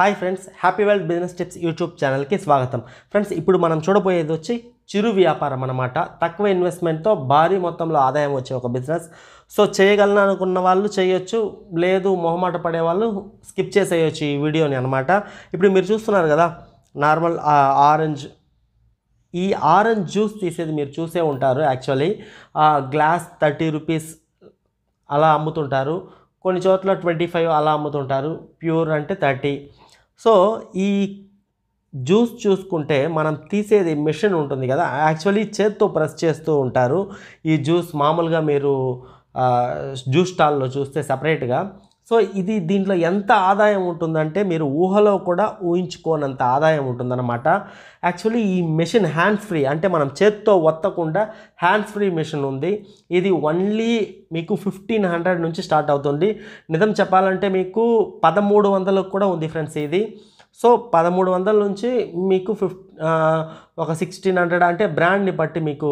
High friends happy world business tips YouTube channel की स्वागतम friends इप्पुडु मनम चूडबोयेदि చిరు వ్యాపారం అన్నమాట తక్కువ ఇన్వెస్ట్‌మెంట్ తో భారీ మొత్తంలో ఆదాయం వచ్చే ఒక బిజినెస్ సో చేయగలన అనుకున్న వాళ్ళు చేయొచ్చు లేదు మొహమాట పడే వాళ్ళు స్కిప్ చేసేయొచ్చు ఈ వీడియోని అన్నమాట ఇప్పుడు మీరు చూస్తున్నారు కదా నార్మల్ ఆరెంజ్ ఈ ఆరెంజ్ జ్యూస్ తీసేది మీరు చూసే ఉంటారు యాక్చువల్లీ గ్లాస్ 30 రూపాయస్ అలా అమ్ముతుంటారు కొన్ని చోట్ల 25 అలా అమ్ముతుంటారు ప్యూర్ అంటే 30 సో ఈ జ్యూస్ చూసుకుంటే మనం తీసేది మెషిన్ ఉంటుంది కదా యాక్చువల్లీ చేత్తో ప్రెస్ చేస్తూ ఉంటారు ఈ జ్యూస్ మామూలుగా మీరు జ్యూస్ స్టాల్ లో చూస్తే సెపరేట్ గా సో ఇది దీంట్లో ఎంత ఆదాయం ఉంటుందంటే మీరు ఊహలో కూడా ఊహించుకోనంత ఆదాయం ఉంటుందన్నమాట యాక్చువల్లీ ఈ మెషిన్ హ్యాండ్స్ ఫ్రీ అంటే మనం చేత్తో వత్తకుండా హ్యాండ్స్ ఫ్రీ మెషిన్ ఉంది ఇది ఓన్లీ మీకు 1500 నుంచి స్టార్ట్ అవుతుంది నిజం చెప్పాలంటే మీకు 1300 కూడా ఉంది ఫ్రెండ్స్ ఇది సో 1300 నుంచి మీకు 1600 అంటే బ్రాండ్ ని బట్టి మీకు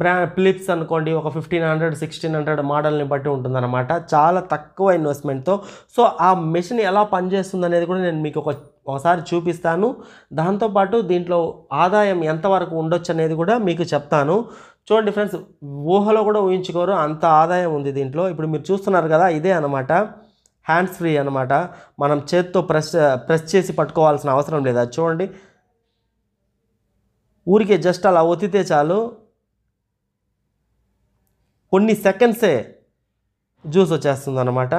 బ్రాండ్ ఫిలిప్స్ అనుకోండి ఒక 1500 1600 మోడల్ ని బట్టి ఉంటుందన్నమాట చాలా తక్కువ ఇన్వెస్ట్‌మెంట్ తో సో ఆ మెషిన్ ఎలా పని చేస్తుంది అనేది కూడా నేను మీకు ఒకసారి చూపిస్తాను దాంతో పాటు దీంట్లో ఆదాయం ఎంత వరకు ఉండొచ్చు అనేది కూడా మీకు చెప్తాను చూడండి ఫ్రెండ్స్ ఊహలో కూడా ఊహించుకోరు అంత ఆదాయం ఉంది దీంట్లో ఇప్పుడు మీరు చూస్తున్నారు కదా ఇదే అన్నమాట హ్యాండ్స్ ఫ్రీ అన్నమాట మనం చేత్తో ప్రెస్ చేసి పట్టుకోవాల్సిన అవసరం లేదు చూడండి ఊరికే జస్ట్ అలా ఒత్తితే చాలు కొన్ని సెకండ్సే జ్యూస్ వచ్చేస్తుందన్నమాట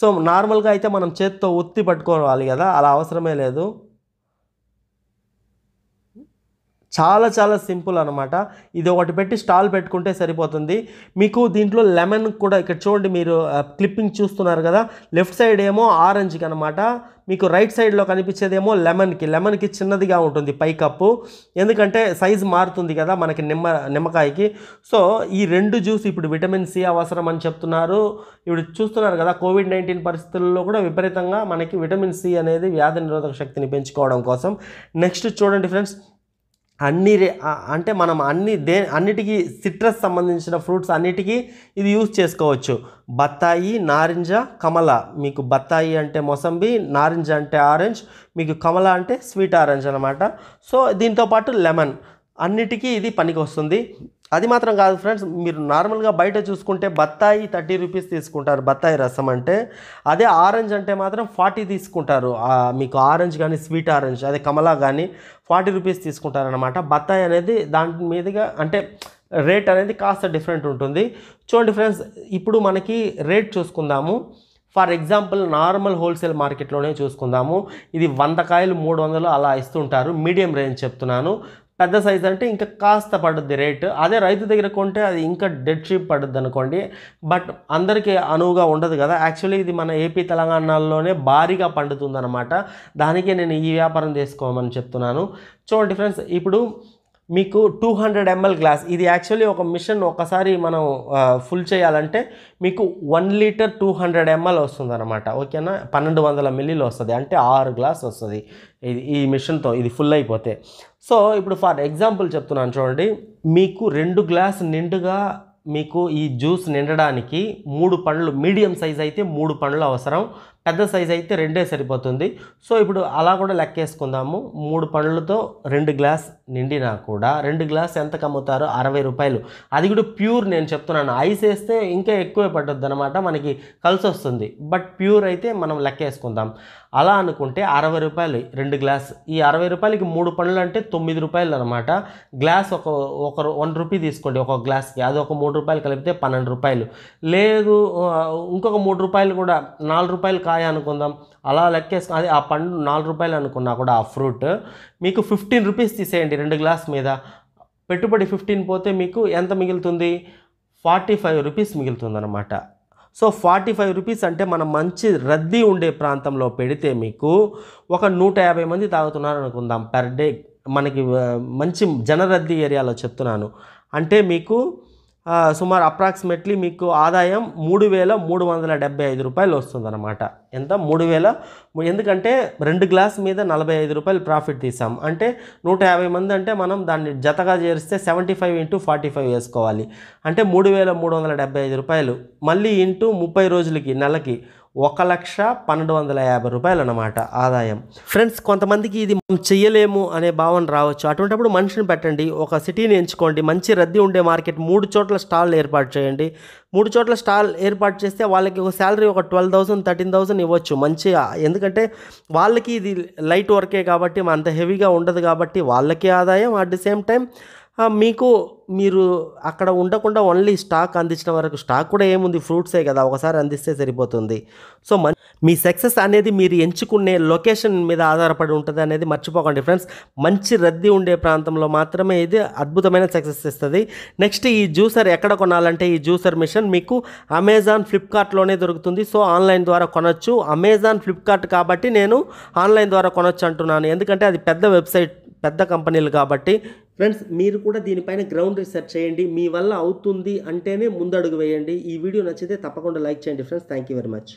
సో నార్మల్ గా అయితే మనం చేత్తో ఒత్తి పట్టుకోవాలి కదా అలా అవసరమే లేదు చాలా చాలా సింపుల్ అన్నమాట ఇది ఒకటి పెట్టి స్టాల్ పెట్టుకుంటే సరిపోతుంది మీకు దీంట్లో లెమన్ కూడా ఇక్కడ చూడండి మీరు క్లిప్పింగ్ చూస్తున్నారు కదా లెఫ్ట్ సైడ్ ఏమో ఆరెంజ్ కి అన్నమాట మీకు రైట్ సైడ్ లో కనిపిచేదేమో లెమన్ కి చిన్నదిగా ఉంటుంది పై కప్పు ఎందుకంటే సైజ్ మారుతుంది కదా మనకి నిమ్మకాయకి సో ఈ రెండు జ్యూస్ ఇప్పుడు విటమిన్ సి అవసరం అని చెప్తున్నారు ఇప్పుడు చూస్తున్నారు కదా కోవిడ్ 19 పరిస్థితుల్లో కూడా విపరీతంగా మనకి విటమిన్ సి అనేది వ్యాధి నిరోధక శక్తిని పెంచుకోవడం కోసం నెక్స్ట్ చూడండి ఫ్రెండ్స్ అన్ని అంటే మనం అన్నిటికి సిట్రస్ సంబంధించిన ఫ్రూట్స్ అన్నిటికి ఇది యూస్ చేసుకోవచ్చు బత్తాయి నారింజ కమల మీకు బత్తాయి అంటే మోసంబి నారింజ అంటే ఆరెంజ్ మీకు కమల అంటే స్వీట్ ఆరెంజ్ అన్నమాట సో దీంతో పాటు లెమన్ అన్నిటికి ఇది పనికొస్తుంది అది మాత్రం కాదు ఫ్రెండ్స్ మీరు నార్మల్ గా బయట చూసుకుంటే బత్తాయి 30 రూపాయస్ తీసుకుంటారు బత్తాయి రసం అంటే అదే ఆరెంజ్ అంటే మాత్రం 40 తీసుకుంటారు మీకు ఆరెంజ్ గాని స్వీట్ ఆరెంజ్ అదే కమలా గాని 40 రూపాయస్ తీసుకుంటారు అన్నమాట బత్తాయి అనేది దాని మీదగా అంటే రేట్ అనేది కాస్త డిఫరెంట్ ఉంటుంది చూడండి ఫ్రెండ్స్ ఇప్పుడు మనకి రేట్ చూసుకుందాము for example normal wholesale market లోనే చూసుకుందాము ఇది 100 కాయలు 300 అలా ఇస్తుంటారు మీడియం రేంజ్ చెప్తున్నాను పెద్ద సైజ్ అంటే ఇంకా కాస్త పడుద్ది రేట్ అదే రైతు దగ్గర కొంటే అది ఇంకా డెడ్ షీప్ పడుద్ది అనుకోండి బట్ అందరికీ అనువుగా ఉండదు కదా యాక్చువల్లీ ఇది మన ఏపీ తెలంగాణలోనే భారీగా పండుతుందన్నమాట దానికే నేను ఈ వ్యాపారం చేసుకోమని చెప్తున్నాను చూడండి ఫ్రెండ్స్ ఇప్పుడు మీకు 200 ml గ్లాస్ ఇది యాక్చువల్లీ ఒక మిషన్ ఒకసారి మనం ఫుల్ చేయాలంటే మీకు 1 లీటర్ 200 ml వస్తుందన్నమాట ఓకేనా 1200 మిల్లీలు వస్తది అంటే 6 గ్లాస్ వస్తది ఇది ఈ మిషన్ తో ఇది ఫుల్ అయిపోతే సో ఇప్పుడు ఫర్ ఎగ్జాంపుల్ చెప్తున్నాను చూడండి మీకు 2 గ్లాస్ నిండుగా మీకు ఈ జ్యూస్ నిండడానికి 3 పండ్లు మీడియం సైజ్ అయితే 3 పండ్లు అవసరం పెద్ద సైజ్ అయితే 2 సరిపోతుంది సో ఇప్పుడు అలా కూడా లెక్కేసుకుందాము 3 పండ్లతో 2 గ్లాస్ నిండినా కూడా 2 గ్లాస్ ఎంత కమ్ముతారు 60 రూపాయలు అది కూడా ప్యూర్ నేను చెప్తున్నాను ఐస్ వేస్తే ఇంకా ఎక్కువే పడుతుందన్నమాట మనకి కలిసి వస్తుంది బట్ ప్యూర్ అయితే మనం లెక్కేసుకుందాం అలా అనుకుంటే 60 రూపాయలు 2 గ్లాస్ ఈ 60 రూపాయలకి 3 పండ్లు అంటే 9 రూపాయలు అన్నమాట గ్లాస్ ఒక 1 రూపాయి తీసుకోండి ఒక గ్లాస్ కి అది ఒక 3 రూపాయలు కలిపితే 12 రూపాయలు లేదు ఇంకొక 3 రూపాయలు కూడా 4 రూపాయలు కాయ అనుకుందాం అలా లెక్కేసుకొని అది ఆ పండు 4 రూపాయలు అనుకున్నా కూడా ఆ ఫ్రూట్ మీకు 15 రూపాయస్ తీసేయండి 2 గ్లాస్ మీద పెట్టుబడి 15 పోతే మీకు ఎంత మిగులుతుంది 45 రూపాయస్ మిగులుతుందన్నమాట సో 45 రూపాయస్ అంటే మనం మంచి రద్దీ ఉండే ప్రాంతంలో పెడితే మీకు ఒక 150 మంది తాగుతున్నారు అనుకుందాం పర్ డే మనకి మంచి జనరద్దీ ఏరియాలో చెప్తున్నాను అంటే మీకు సుమారు అప్రాక్సిమేట్లీ మీకు ఆదాయం 3375 రూపాయలు వస్తుందన్నమాట ఎంత 3000 ఎందుకంటే 2 గ్లాస్ మీద 45 రూపాయలు ప్రాఫిట్ తీసాం అంటే 150 మంది అంటే మనం దాన్ని జతగా చేరిస్తే 75 × 45 వేసుకోవాలి అంటే 3375 రూపాయలు మళ్ళీ ఇంటూ 30 రోజులకి నెలకి 1,12,50 రూపాయలు అన్నమాట ఆదాయం. ఫ్రెండ్స్, కొంతమందికి ఇది మనం చేయలేము అనే భావన రావచ్చు. అటువంటిప్పుడు మనిషిని పెట్టండి, ఒక సిటీని ఎంచుకోండి, మంచి రద్దీ ఉండే మార్కెట్, 3 చోట్ల స్టాల్ ఏర్పాటు చేయండి. 3 చోట్ల స్టాల్ ఏర్పాటు చేస్తే వాళ్ళకి ఒక శాలరీ ఒక 12,000-13,000 ఇవ్వచ్చు మంచిగా. ఎందుకంటే వాళ్ళకి ఇది లైట్ వర్కే కాబట్టి, అంత హెవీగా ఉండదు కాబట్టి వాళ్ళకి ఆదాయం. అట్ ది సేమ్ టైం మీకు మీరు అక్కడ ఉండకుండా ఓన్లీ స్టాక్ అందించిన వరకు, స్టాక్ కూడా ఏముంది, ఫ్రూట్సే కదా, ఒకసారి అందిస్తే సరిపోతుంది. సో మీ సక్సెస్ అనేది మీరు ఎంచుకునే లొకేషన్ మీద ఆధారపడి ఉంటుంది అనేది మర్చిపోకండి ఫ్రెండ్స్. మంచి రద్దీ ఉండే ప్రాంతంలో మాత్రమే ఇది అద్భుతమైన సక్సెస్ ఇస్తుంది. నెక్స్ట్, ఈ జ్యూసర్ ఎక్కడ కొనాలంటే, ఈ జ్యూసర్ మిషన్ మీకు అమెజాన్ ఫ్లిప్కార్ట్లోనే దొరుకుతుంది. సో ఆన్లైన్ ద్వారా కొనొచ్చు. అమెజాన్ ఫ్లిప్కార్ట్ కాబట్టి నేను ఆన్లైన్ ద్వారా కొనొచ్చు అంటున్నాను, ఎందుకంటే అది పెద్ద వెబ్సైట్, పెద్ద కంపెనీలు కాబట్టి. ఫ్రెండ్స్, మీరు కూడా దీనిపైన గ్రౌండ్ రీసెర్చ్ చేయండి, మీ వల్ల అవుతుంది అంటేనే ముందడుగు వేయండి. ఈ వీడియో నచ్చితే తప్పకుండా లైక్ చేయండి friends. Thank you very much.